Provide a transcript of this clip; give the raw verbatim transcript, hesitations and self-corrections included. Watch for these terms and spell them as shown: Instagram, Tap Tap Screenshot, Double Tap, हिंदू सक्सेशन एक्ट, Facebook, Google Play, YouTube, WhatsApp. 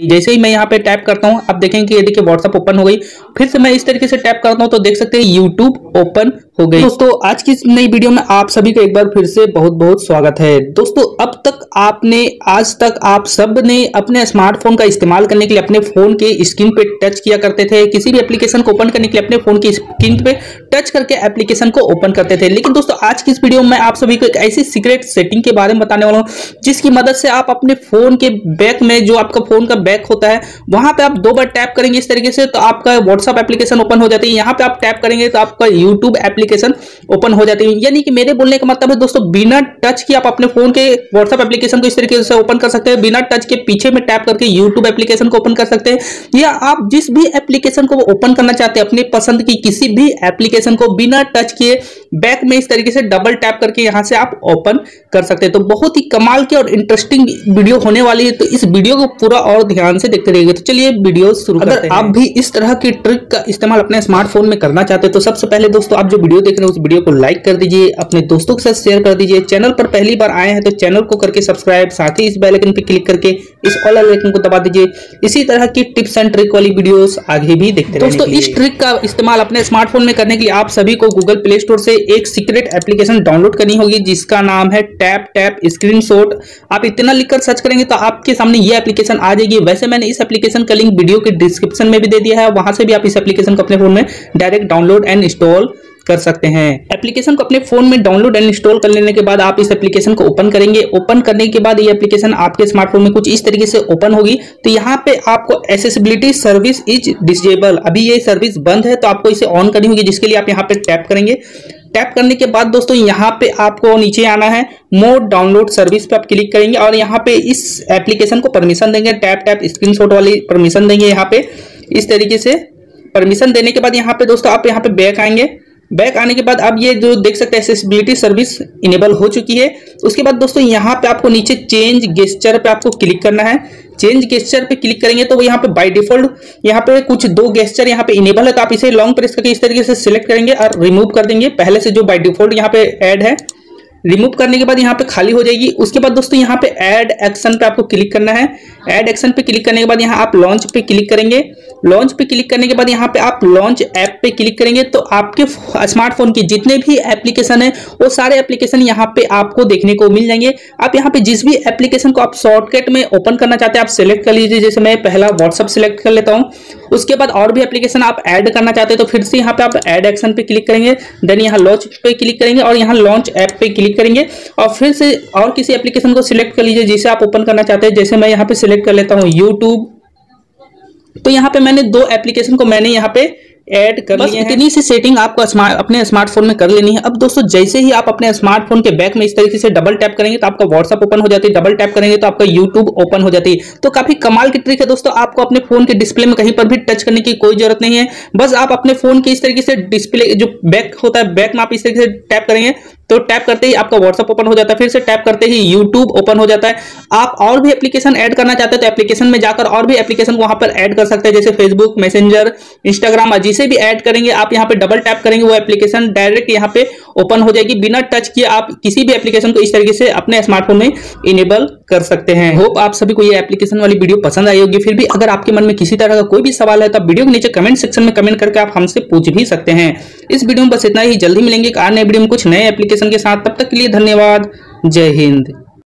जैसे ही मैं यहाँ पे टैप करता हूँ आप देखेंगे कि ये देखिए WhatsApp ओपन हो गई। फिर से मैं इस तरीके से टैप करता हूँ तो देख सकते हैं YouTube ओपन हो गई। दोस्तों आज की इस नई वीडियो में आप सभी का एक बार फिर से बहुत बहुत स्वागत है। दोस्तों अब तक आपने आज तक आप सब ने अपने स्मार्टफोन का इस्तेमाल करने के लिए अपने फोन के स्क्रीन पे टच किया करते थे, किसी भी एप्लीकेशन को ओपन करने के लिए अपने फोन की स्क्रीन पे टच करके एप्लीकेशन को ओपन करते थे। लेकिन दोस्तों आज की इस वीडियो में आप सभी को एक ऐसी सीक्रेट सेटिंग के बारे में बताने वाला हूँ जिसकी मदद से आप अपने फोन के बैक में, जो आपका फोन का बैक होता है, वहां पे आप दो बार टैप करेंगे इस तरीके से तो आपका WhatsApp एप्लीकेशन ओपन हो जाती है। यहाँ पे आप टैप करेंगे तो आपका YouTube एप्लीकेशन ओपन हो जाती है। यानी कि मेरे बोलने का मतलब है दोस्तों बिना टच के आप अपने फोन के WhatsApp एप्लीकेशन को इस तरीके से ओपन कर सकते हैं। बिना टच के पीछे में टैप करके YouTube एप्लीकेशन को ओपन कर सकते हैं, या आप जिस भी एप्लीकेशन को ओपन करना चाहते हैं अपने पसंद की किसी भी एप्लीकेशन को बिना टच किए बैक में इस तरीके से डबल टैप करके यहां से आप ओपन कर सकते हैं। तो बहुत ही कमाल की और इंटरेस्टिंग वीडियो होने वाली है, तो इस वीडियो को पूरा और ध्यान से देखते रहिएगा। तो चलिए वीडियो शुरू करते हैं। अगर आप भी इस तरह की ट्रिक का इस्तेमाल अपने स्मार्टफोन में करना चाहते हैं तो सबसे पहले दोस्तों आप जो वीडियो देख रहे हैं उस वीडियो को लाइक कर दीजिए, अपने दोस्तों के साथ शेयर कर दीजिए। चैनल पर पहली बार आए हैं तो चैनल को करके सब्सक्राइब, साथ ही इस बेल आइकन पर क्लिक करके इस ऑल आइकन को दबा दीजिए। इसी तरह की टिप्स एंड ट्रिक वाली वीडियो आगे भी देखते रहिए। दोस्तों इस ट्रिक का इस्तेमाल अपने स्मार्टफोन में करने के लिए आप सभी को गूगल प्ले स्टोर से एक सीक्रेट एप्लीकेशन डाउनलोड करनी होगी जिसका नाम है टैप टैप स्क्रीनशॉट। आप इतना लिखकर सर्च करेंगे तो आपके सामने ये एप्लीकेशन आ जाएगी। वैसे मैंने इस एप्लीकेशन का लिंक वीडियो के डिस्क्रिप्शन में भी दे दिया है, वहां से भी आप इस एप्लीकेशन को अपने फोन में डायरेक्ट डाउनलोड एंड इंस्टॉल कर सकते हैं। एप्लीकेशन को अपने फोन में डाउनलोड एंड इंस्टॉल कर लेने के बाद आप इस एप्लीकेशन को ओपन करेंगे। ओपन करने के बाद ये एप्लीकेशन आपके स्मार्टफोन में कुछ इस तरीके से ओपन होगी। तो यहाँ पे आपको एक्सेसिबिलिटी सर्विस इज डिसेबल, अभी ये सर्विस बंद है तो आपको इसे ऑन करनी होगी, जिसके लिए आप यहाँ पे टैप करेंगे। टैप करने के बाद दोस्तों यहाँ पे आपको नीचे आना है, मोर डाउनलोड सर्विस पे आप क्लिक करेंगे और यहाँ पे इस एप्लीकेशन को परमिशन देंगे, टैप टैप स्क्रीनशॉट वाली परमिशन देंगे। यहाँ पे इस तरीके से परमिशन देने के बाद यहाँ पे दोस्तों आप यहाँ पे बैक आएंगे। बैक आने के बाद अब ये जो देख सकते हैं एक्सेसिबिलिटी सर्विस इनेबल हो चुकी है। उसके बाद दोस्तों यहाँ पे आपको नीचे चेंज गेस्चर पे आपको क्लिक करना है। चेंज गेस्चर पे क्लिक करेंगे तो वो यहाँ पे बाय डिफॉल्ट यहाँ पे कुछ दो गेस्चर यहाँ पे इनेबल है, तो आप इसे लॉन्ग प्रेस करके इस तरीके से सिलेक्ट करेंगे और रिमूव कर देंगे। पहले से जो बाय डिफॉल्ट यहाँ पे ऐड है, रिमूव करने के बाद यहाँ पे खाली हो जाएगी। उसके बाद दोस्तों यहाँ पे ऐड एक्शन पे आपको क्लिक करना है। ऐड एक्शन पे क्लिक करने के बाद यहाँ आप लॉन्च पे क्लिक करेंगे। लॉन्च पे क्लिक करने के बाद यहाँ पे आप लॉन्च ऐप पे क्लिक करेंगे तो आपके स्मार्टफोन की जितने भी एप्लीकेशन है वो सारे एप्लीकेशन यहाँ पे आपको देखने को मिल जाएंगे। आप यहाँ पे जिस भी एप्लीकेशन को आप शॉर्टकट में ओपन करना चाहते हैं आप सेलेक्ट कर लीजिए। जैसे मैं पहला व्हाट्सअप सेलेक्ट कर लेता हूँ। उसके बाद और भी एप्लीकेशन आप ऐड करना चाहते हैं तो फिर से यहाँ पे आप ऐड एक्शन पे क्लिक करेंगे, देन यहाँ लॉन्च पे क्लिक करेंगे और यहाँ लॉन्च ऐप पे क्लिक करेंगे और फिर से और किसी एप्लीकेशन को सिलेक्ट कर लीजिए जिसे आप ओपन करना चाहते हैं। जैसे मैं यहाँ पे सिलेक्ट कर लेता हूँ यूट्यूब। तो यहाँ पे मैंने दो एप्लीकेशन को मैंने यहाँ पे ऐड कर बस इतनी सी सेटिंग आपको स्मार्ट अपने स्मार्टफोन में कर लेनी है। अब दोस्तों जैसे ही आप अपने स्मार्टफोन के बैक में इस तरीके से डबल टैप करेंगे तो आपका WhatsApp ओपन हो जाती है, डबल टैप करेंगे तो आपका YouTube ओपन हो जाती है। तो काफी कमाल की ट्रिक है दोस्तों, आपको अपने फोन के डिस्प्ले में कहीं पर भी टच करने की कोई जरूरत नहीं है। बस आप अपने फोन के इस तरीके से डिस्प्ले जो बैक होता है बैक में आप इस तरीके से टैप करेंगे तो टैप करते ही आपका WhatsApp ओपन हो जाता है, फिर से टैप करते ही YouTube ओपन हो जाता है। आप और भी एप्लीकेशन ऐड करना चाहते हैं तो एप्लीकेशन में जाकर और भी एप्लीकेशन वहां पर ऐड कर सकते हैं, जैसे Facebook, Messenger, Instagram जिसे भी ऐड करेंगे। आप यहां पे डबल टैप करेंगे वो एप्लीकेशन डायरेक्ट यहां पे ओपन हो जाएगी। बिना टच किए आप किसी भी एप्लीकेशन को इस तरीके से अपने स्मार्टफोन में इनेबल कर सकते हैं। होप आप सभी को ये एप्लीकेशन वाली वीडियो पसंद आई होगी। फिर भी अगर आपके मन में किसी तरह का कोई भी सवाल है तो आप वीडियो के नीचे कमेंट सेक्शन में कमेंट करके आप हमसे पूछ भी सकते हैं। इस वीडियो में बस इतना ही, जल्दी मिलेंगे एक नए वीडियो में कुछ नए एप्लीकेशन के साथ। तब तक के लिए धन्यवाद, जय हिंद।